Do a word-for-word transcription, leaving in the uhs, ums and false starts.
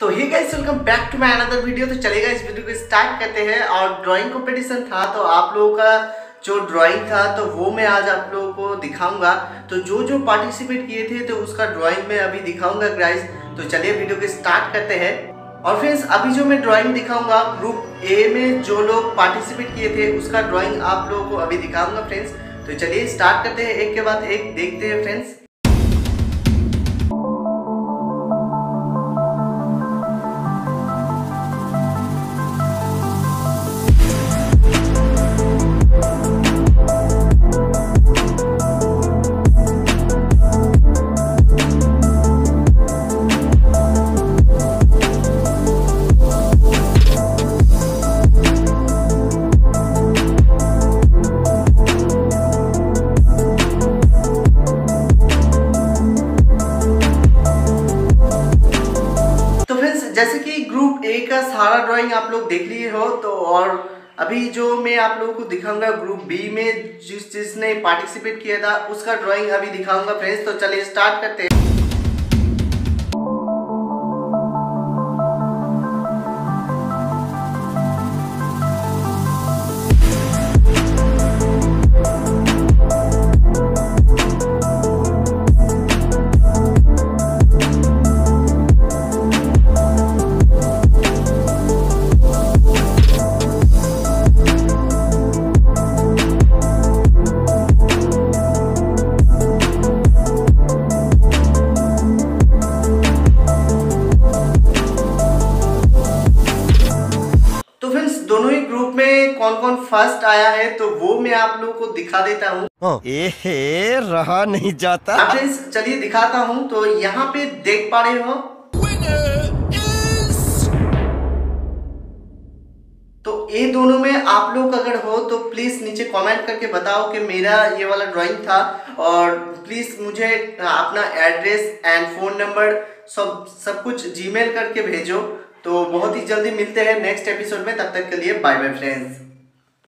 तो hi guys welcome back to my another video. तो चलेगा इस वीडियो को स्टार्ट करते हैं। और ड्राइंग कंपटीशन था तो आप लोगों का जो ड्राइंग था तो वो मैं आज आप लोगों को दिखाऊंगा। तो जो जो पार्टिसिपेट किए थे तो उसका ड्राइंग मैं अभी दिखाऊंगा गाइस। तो चलिए वीडियो को स्टार्ट करते हैं। और फ्रेंड्स अभी जो मैं ड्राइंग दिखाऊंगा ग्रुप ए में जो लोग पार्टिसिपेट किए थे उसका ड्राइंग आप लोगों को अभी दिखाऊंगा फ्रेंड्स। तो चलिए स्टार्ट करते हैं, एक के बाद एक देखते हैं फ्रेंड्स। जैसे कि ग्रुप ए का सारा ड्राइंग आप लोग देख लिए हो तो, और अभी जो मैं आप लोगों को दिखाऊंगा ग्रुप बी में जिस जिसने पार्टिसिपेट किया था उसका ड्राइंग अभी दिखाऊंगा फ्रेंड्स। तो चलिए स्टार्ट करते हैं। कौन कौन फर्स्ट आया है तो वो मैं आप लोगों को दिखा देता हूँ। एहे रहा नहीं जाता। चलिए दिखाता हूँ। तो यहाँ पे देख पा रहे हो तो ये दोनों में आप लोग अगर हो तो प्लीज नीचे कमेंट करके बताओ कि मेरा ये वाला ड्राइंग था। और प्लीज मुझे अपना एड्रेस एंड फोन नंबर सब सब कुछ जीमेल करके भेजो। तो बहुत ही जल्दी मिलते हैं नेक्स्ट एपिसोड में। तब तक के लिए बाय बाय फ्रेंड्स।